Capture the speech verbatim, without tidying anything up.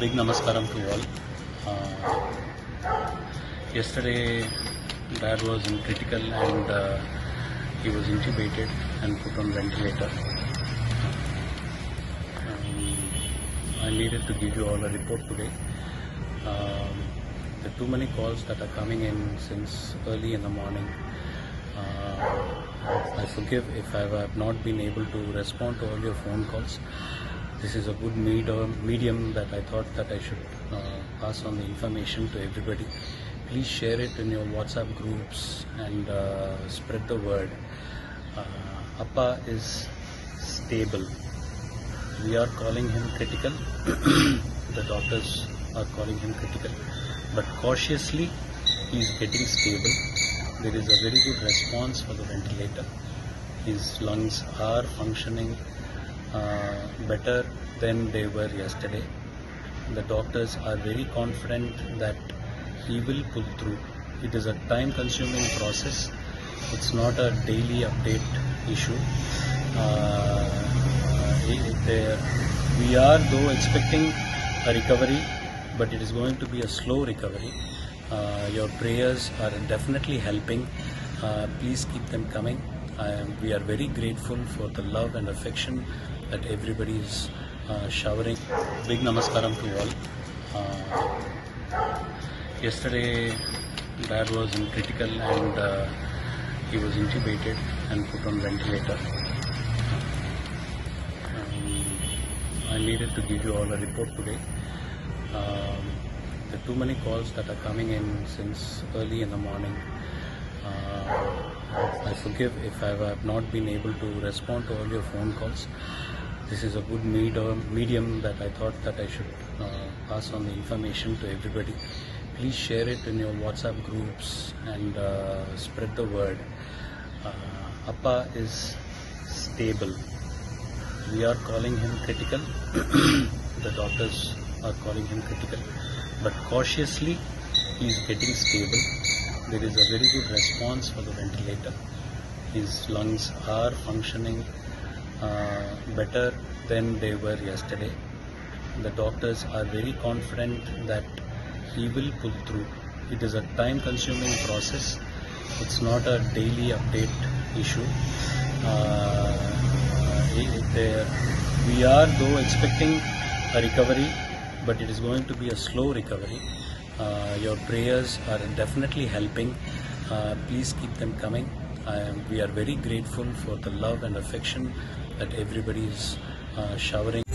Big namaskaram to all. Uh, yesterday, dad was in critical and uh, he was intubated and put on ventilator. Um, I needed to give you all a report today. Um, there are too many calls that are coming in since early in the morning. Uh, I forgive if I have not been able to respond to all your phone calls. This is a good medium that I thought that I should uh, pass on the information to everybody. Please share it in your WhatsApp groups and uh, spread the word. Uh, Appa is stable. We are calling him critical. The doctors are calling him critical. But cautiously, he is getting stable. There is a very good response for the ventilator. His lungs are functioning Uh, better than they were yesterday. The doctors are very confident that he will pull through. It is a time-consuming process. It's not a daily update issue. Uh, there, we are though expecting a recovery, but it is going to be a slow recovery. Uh, your prayers are definitely helping. Uh, please keep them coming. Uh, we are very grateful for the love and affection that everybody is uh, showering. Big namaskaram to all. Uh, yesterday, dad was in critical and uh, he was intubated and put on ventilator. Um, I needed to give you all a report today. Um, there are too many calls that are coming in since early in the morning. Uh, I forgive if I have not been able to respond to all your phone calls. This is a good medium that I thought that I should uh, pass on the information to everybody. Please share it in your WhatsApp groups and uh, spread the word. Uh, Appa is stable. We are calling him critical. The doctors are calling him critical. But cautiously, he is getting stable. There is a very good response for the ventilator. His lungs are functioning uh, better than they were yesterday. The doctors are very confident that he will pull through. It is a time-consuming process. It's not a daily update issue. Uh, there, we are though expecting a recovery, but it is going to be a slow recovery. Uh, your prayers are definitely helping. Uh, please keep them coming. Uh, we are very grateful for the love and affection that everybody is uh, showering.